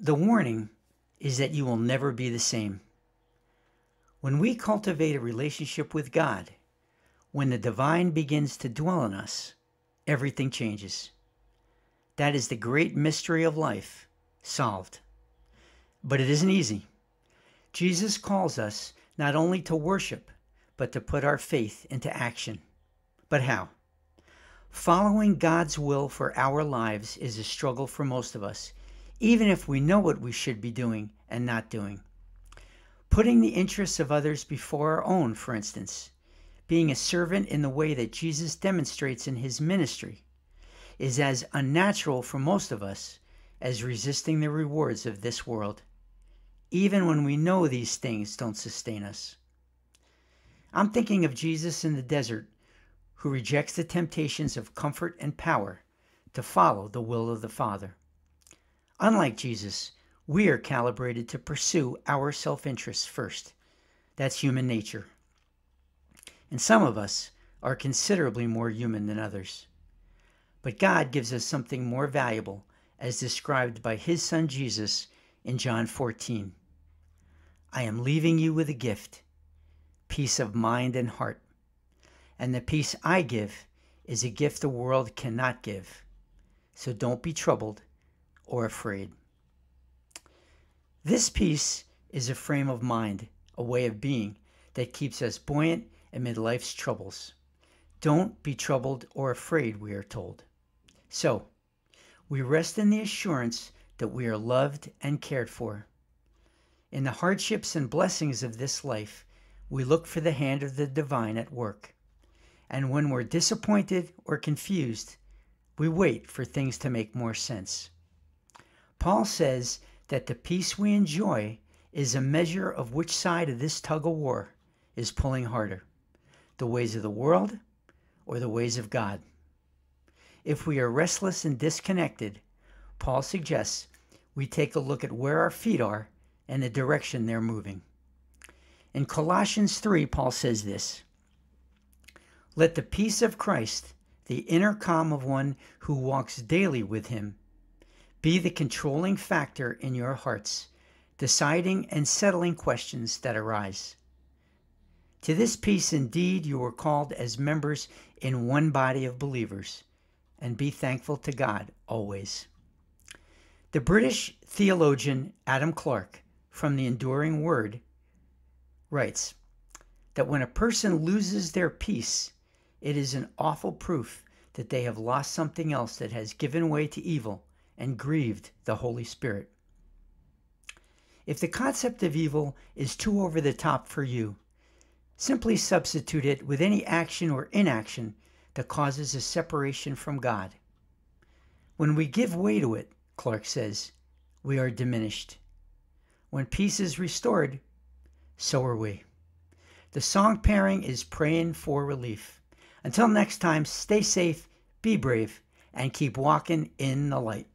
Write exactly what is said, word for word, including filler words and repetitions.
The warning is that you will never be the same. When we cultivate a relationship with God, when the divine begins to dwell in us, everything changes. That is the great mystery of life solved. But it isn't easy. Jesus calls us not only to worship, but to put our faith into action. But how? Following God's will for our lives is a struggle for most of us, even if we know what we should be doing and not doing. Putting the interests of others before our own, for instance, being a servant in the way that Jesus demonstrates in his ministry, is as unnatural for most of us as resisting the rewards of this world, even when we know these things don't sustain us. I'm thinking of Jesus in the desert, who rejects the temptations of comfort and power to follow the will of the Father. Unlike Jesus, we are calibrated to pursue our self-interests first. That's human nature. And some of us are considerably more human than others. But God gives us something more valuable, as described by his son Jesus in John fourteen. I am leaving you with a gift, peace of mind and heart. And the peace I give is a gift the world cannot give. So don't be troubled or afraid. This peace is a frame of mind, a way of being that keeps us buoyant amid life's troubles. Don't be troubled or afraid, we are told. So, we rest in the assurance that we are loved and cared for. In the hardships and blessings of this life, we look for the hand of the divine at work. And when we're disappointed or confused, we wait for things to make more sense. Paul says that the peace we enjoy is a measure of which side of this tug-of-war is pulling harder, the ways of the world or the ways of God. If we are restless and disconnected, Paul suggests we take a look at where our feet are and the direction they're moving. In Colossians three, Paul says this, "Let the peace of Christ, the inner calm of one who walks daily with him, be the controlling factor in your hearts, deciding and settling questions that arise. To this peace indeed you were called as members in one body of believers, and be thankful to God always." The British theologian Adam Clarke, from the Enduring Word, writes that when a person loses their peace, it is an awful proof that they have lost something else that has given way to evil and grieved the Holy Spirit. If the concept of evil is too over the top for you, simply substitute it with any action or inaction that causes a separation from God. When we give way to it, Clarke says, we are diminished. When peace is restored, so are we. The song pairing is Praying for Relief. Until next time, stay safe, be brave, and keep walking in the light.